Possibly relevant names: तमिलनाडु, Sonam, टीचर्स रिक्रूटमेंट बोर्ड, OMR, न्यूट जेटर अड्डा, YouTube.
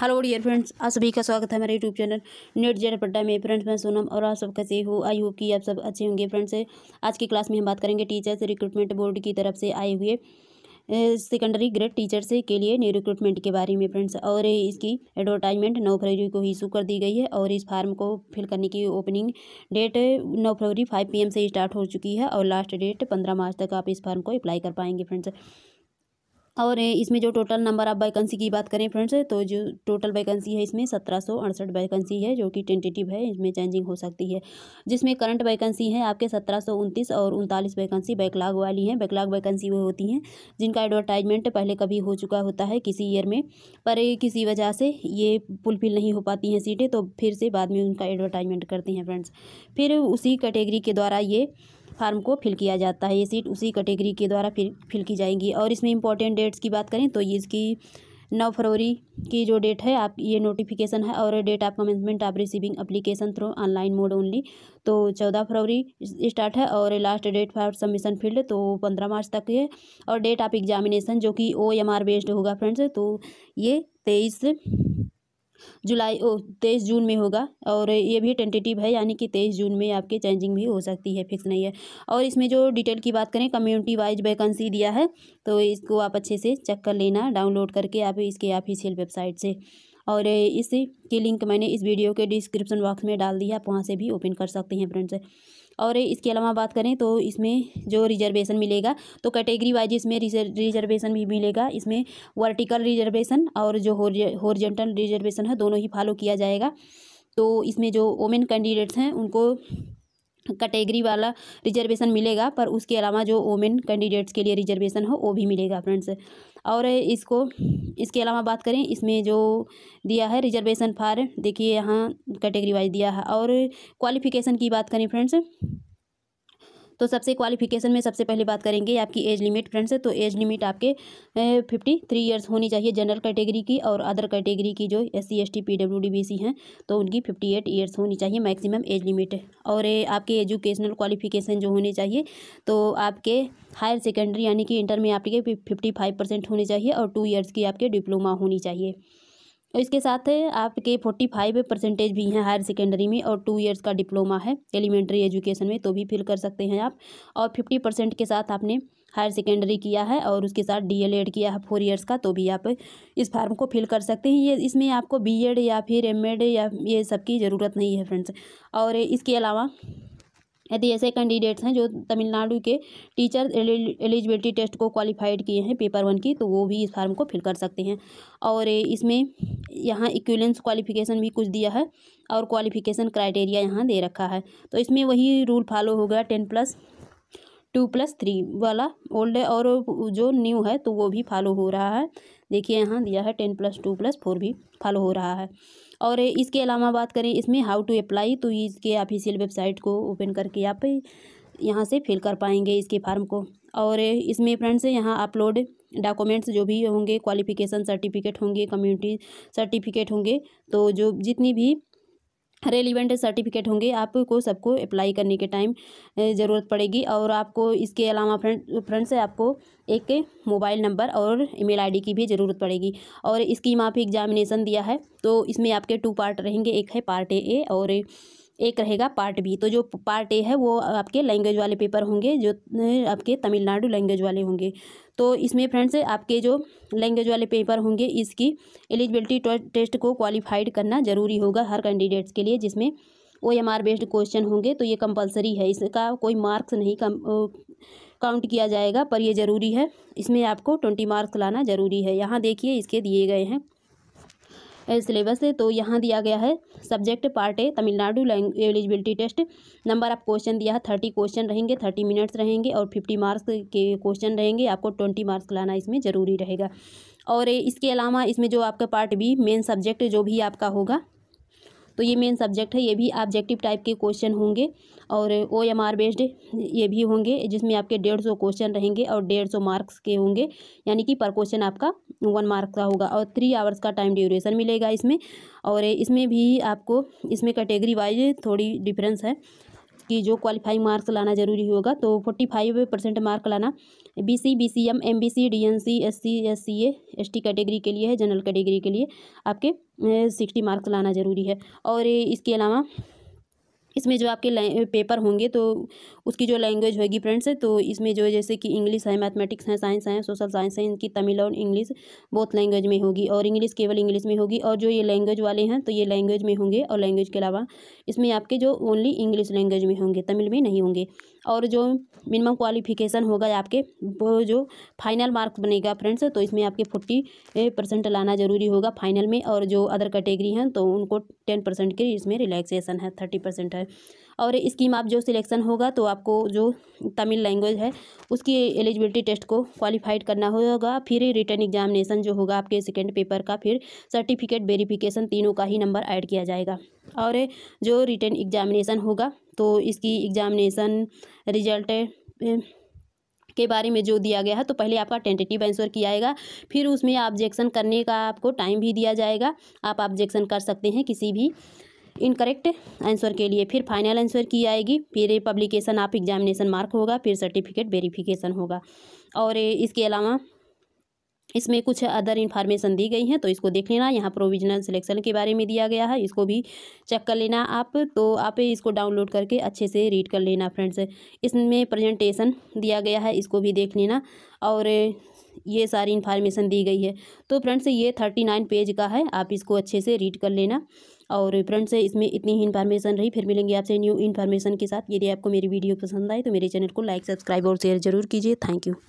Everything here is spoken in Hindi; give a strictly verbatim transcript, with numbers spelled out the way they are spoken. हेलो डियर फ्रेंड्स, आप सभी का स्वागत है मेरे यूट्यूब चैनल न्यूट जेटर अड्डा में। फ्रेंड्स मैं सोनम और आप सब कैसे हो? आई होप कि आप सब अच्छे होंगे। फ्रेंड्स आज की क्लास में हम बात करेंगे टीचर्स रिक्रूटमेंट बोर्ड की तरफ से आए हुए सेकेंडरी ग्रेड टीचर्स के लिए न्यू रिक्रूटमेंट के बारे में। फ्रेंड्स और इसकी एडवर्टाइजमेंट नौ फरवरी को इशू कर दी गई है और इस फार्म को फिल करने की ओपनिंग डेट नौ फरवरी फाइव पी एम से स्टार्ट हो चुकी है और लास्ट डेट पंद्रह मार्च तक आप इस फार्म को अप्लाई कर पाएंगे। फ्रेंड्स और इसमें जो टोटल नंबर आप वैकेंसी की बात करें फ्रेंड्स, तो जो टोटल वैकेंसी है इसमें सत्रह सौ अड़सठ वैकेंसी है जो कि टेंटेटिव है, इसमें चेंजिंग हो सकती है। जिसमें करंट वैकेंसी है आपके सत्रह सौ उनतीस और उनतालीस वैकेंसी बैकलॉग वाली हैं। बैकलॉग वैकेंसी वो होती हैं जिनका एडवर्टाइजमेंट पहले कभी हो चुका होता है किसी ईयर में, पर किसी वजह से ये फुलफिल नहीं हो पाती हैं सीटें, तो फिर से बाद में उनका एडवर्टाइजमेंट करते हैं फ्रेंड्स। फिर उसी कैटेगरी के द्वारा ये फार्म को फिल किया जाता है, ये सीट उसी कैटेगरी के द्वारा फिल फिल की जाएंगी। और इसमें इंपॉर्टेंट डेट्स की बात करें तो ये इसकी नौ फरवरी की जो डेट है आप ये नोटिफिकेशन है और date of commencement of receiving application through online mode only, तो चौदह फरवरी स्टार्ट है और last date for submission field तो पंद्रह मार्च तक है। और डेट ऑफ एग्जामिनेशन जो कि ओ एम आर बेस्ड होगा फ्रेंड्स, तो ये तेईस जुलाई ओ तेईस जून में होगा और ये भी टेंटेटिव है, यानी कि तेईस जून में आपके चेंजिंग भी हो सकती है, फिक्स नहीं है। और इसमें जो डिटेल की बात करें कम्युनिटी वाइज वैकेंसी दिया है, तो इसको आप अच्छे से चेक कर लेना डाउनलोड करके आप इसके ऑफिशियल वेबसाइट से। और इसी की लिंक मैंने इस वीडियो के डिस्क्रिप्शन बॉक्स में डाल दी है, आप वहाँ से भी ओपन कर सकते हैं फ्रेंड्स। और इसके अलावा बात करें तो इसमें जो रिजर्वेशन मिलेगा तो कैटेगरी वाइज इसमें रिजर्वेशन भी मिलेगा। इसमें वर्टिकल रिजर्वेशन और जो हॉरिजॉन्टल रिजर्वेशन है दोनों ही फॉलो किया जाएगा। तो इसमें जो वोमेन कैंडिडेट्स हैं उनको कैटेगरी वाला रिजर्वेशन मिलेगा, पर उसके अलावा जो वोमेन कैंडिडेट्स के लिए रिजर्वेशन हो वो भी मिलेगा फ्रेंड्स। और इसको इसके अलावा बात करें इसमें जो दिया है रिजर्वेशन फॉर, देखिए यहाँ कैटेगरी वाइज दिया है। और क्वालिफिकेशन की बात करें फ्रेंड्स तो सबसे क्वालिफिकेशन में सबसे पहले बात करेंगे आपकी एज लिमिट फ्रेंड्स, तो एज लिमिट आपके फिफ्टी थ्री ईयर्स होनी चाहिए जनरल कैटेगरी की, और अदर कैटेगरी की जो S C S T P W D B C हैं तो उनकी फिफ्टी एट ईयर्स होनी चाहिए मैक्सिमम एज लिमिट। और आपके एजुकेशनल क्वालिफिकेशन जो होने चाहिए तो आपके हायर सेकेंडरी यानी कि इंटर में आपके फिफ्टी फाइव परसेंट होने चाहिए और टू ईयर्स की आपके डिप्लोमा होनी चाहिए। इसके साथ आपके फोर्टी फाइव परसेंटेज भी हैं हायर सेकेंडरी में और टू इयर्स का डिप्लोमा है एलिमेंट्री एजुकेशन में तो भी फिल कर सकते हैं आप। और फिफ्टी परसेंट के साथ आपने हायर सेकेंडरी किया है और उसके साथ डीएलएड किया है फोर इयर्स का, तो भी आप इस फार्म को फिल कर सकते हैं। ये इसमें आपको बीएड या फिर एमएड या ये सब की ज़रूरत नहीं है फ्रेंड्स। और इसके अलावा यदि ऐसे कैंडिडेट्स हैं जो तमिलनाडु के टीचर एलिजिबिलिटी टेस्ट को क्वालिफाइड किए हैं पेपर वन की, तो वो भी इस फार्म को फिल कर सकते हैं। और इसमें यहाँ इक्विवेलेंस क्वालिफिकेशन भी कुछ दिया है और क्वालिफिकेशन क्राइटेरिया यहाँ दे रखा है, तो इसमें वही रूल फॉलो होगा ten plus two plus three वाला ओल्ड और जो न्यू है तो वो भी फॉलो हो रहा है। देखिए यहाँ दिया है ten plus two plus four भी फॉलो हो रहा है। और इसके अलावा बात करें इसमें हाउ टू अप्लाई, तो इसके ऑफिशियल वेबसाइट को ओपन करके आप यहाँ से फिल कर पाएंगे इसके फार्म को। और इसमें फ्रेंड्स यहाँ अपलोड डॉक्यूमेंट्स जो भी होंगे, क्वालिफिकेशन सर्टिफिकेट होंगे, कम्युनिटी सर्टिफिकेट होंगे, तो जो जितनी भी रेलिवेंट सर्टिफिकेट होंगे आपको सबको अप्लाई करने के टाइम ज़रूरत पड़ेगी। और आपको इसके अलावा फ्रेंड फ्रेंड से आपको एक मोबाइल नंबर और ईमेल आईडी की भी ज़रूरत पड़ेगी। और इसकी माफ़ी एग्जामिनेशन दिया है तो इसमें आपके टू पार्ट रहेंगे, एक है पार्ट ए और एक रहेगा पार्ट बी। तो जो पार्ट ए है वो आपके लैंग्वेज वाले पेपर होंगे जो आपके तमिलनाडु लैंग्वेज वाले होंगे, तो इसमें फ्रेंड्स आपके जो लैंग्वेज वाले पेपर होंगे इसकी एलिजिबिलिटी टेस्ट को क्वालिफाइड करना ज़रूरी होगा हर कैंडिडेट्स के लिए, जिसमें O M R based question होंगे तो ये कंपलसरी है, इसका कोई मार्क्स नहीं कम काउंट किया जाएगा, पर ये ज़रूरी है, इसमें आपको ट्वेंटी मार्क्स लाना ज़रूरी है। यहाँ देखिए इसके दिए गए हैं सिलेबस है, तो यहाँ दिया गया है subject part A तमिलनाडु eligibility test, number of question दिया है थर्टी क्वेश्चन रहेंगे, थर्टी मिनट्स रहेंगे और फिफ्टी मार्क्स के क्वेश्चन रहेंगे, आपको ट्वेंटी मार्क्स लाना इसमें ज़रूरी रहेगा। और इसके अलावा इसमें जो आपका पार्ट बी मेन सब्जेक्ट जो भी आपका होगा, तो ये मेन सब्जेक्ट है, ये भी ऑब्जेक्टिव टाइप के क्वेश्चन होंगे और ओ एम आर बेस्ड ये भी होंगे, जिसमें आपके डेढ़ सौ क्वेश्चन रहेंगे और डेढ़ सौ मार्क्स के होंगे, यानी कि पर क्वेश्चन आपका वन मार्क्स का होगा। और थ्री आवर्स का टाइम ड्यूरेशन मिलेगा इसमें। और इसमें भी आपको इसमें कैटेगरी वाइज थोड़ी डिफरेंस है, की जो क्वालिफाइंग मार्क्स लाना जरूरी होगा, तो फोर्टी फाइव परसेंट मार्क लाना B C B C M M B C D N C S C S C A S T category के लिए है, जनरल कैटेगरी के लिए आपके सिक्सटी मार्क्स लाना ज़रूरी है। और इसके अलावा इसमें जो आपके पेपर होंगे तो उसकी जो लैंग्वेज होगी फ्रेंड्स, तो इसमें जो जैसे कि इंग्लिश है, मैथमेटिक्स है, साइंस है, सोशल साइंस है, इनकी तमिल और इंग्लिश बोथ लैंग्वेज में होगी, और इंग्लिश केवल इंग्लिश में होगी, और जो ये लैंग्वेज वाले हैं तो ये लैंग्वेज में होंगे, और लैंग्वेज के अलावा इसमें आपके जो ओनली इंग्लिश लैंग्वेज में होंगे, तमिल में नहीं होंगे। और जो मिनिमम क्वालिफिकेशन होगा आपके, वो जो फाइनल मार्क्स बनेगा फ्रेंड्स, तो इसमें आपके फोर्टी परसेंट लाना जरूरी होगा फाइनल में, और जो अदर कैटेगरी हैं तो उनको टेन परसेंट की इसमें रिलैक्सेशन है, थर्टी परसेंट है। और स्कीम आप जो सिलेक्शन होगा तो आपको जो तमिल लैंग्वेज है उसकी एलिजिबिलिटी टेस्ट को क्वालिफाइड करना होगा, फिर रिटर्न एग्जामिनेशन जो होगा आपके सेकेंड पेपर का, फिर सर्टिफिकेट वेरिफिकेशन, तीनों का ही नंबर ऐड किया जाएगा। और जो रिटर्न एग्जामिनेशन होगा तो इसकी एग्जामिनेशन रिजल्ट के बारे में जो दिया गया है, तो पहले आपका टेंटेटिव आंसर किया जाएगा, फिर उसमें ऑब्जेक्शन करने का आपको टाइम भी दिया जाएगा, आप ऑब्जेक्शन कर सकते हैं किसी भी इनकरेक्ट आंसर के लिए, फिर फाइनल आंसर की जाएगी, फिर पब्लिकेशन आप एग्जामिनेशन मार्क होगा, फिर सर्टिफिकेट वेरिफिकेशन होगा। और इसके अलावा इसमें कुछ अदर इन्फॉर्मेशन दी गई है तो इसको देख लेना, यहाँ प्रोविजनल सिलेक्शन के बारे में दिया गया है, इसको भी चेक कर लेना आप, तो आप इसको डाउनलोड करके अच्छे से रीड कर लेना फ्रेंड्स। इसमें प्रेजेंटेशन दिया गया है, इसको भी देख लेना, और ये सारी इन्फॉर्मेशन दी गई है। तो फ्रेंड्स ये थर्टी नाइन पेज का है, आप इसको अच्छे से रीड कर लेना। और फ्रेंड्स इसमें इतनी ही इन्फॉर्मेशन रही, फिर मिलेंगे आपसे न्यू इन्फॉर्मेशन के साथ। यदि आपको मेरी वीडियो पसंद आए तो मेरे चैनल को लाइक, सब्सक्राइब और शेयर जरूर कीजिए। Thank you.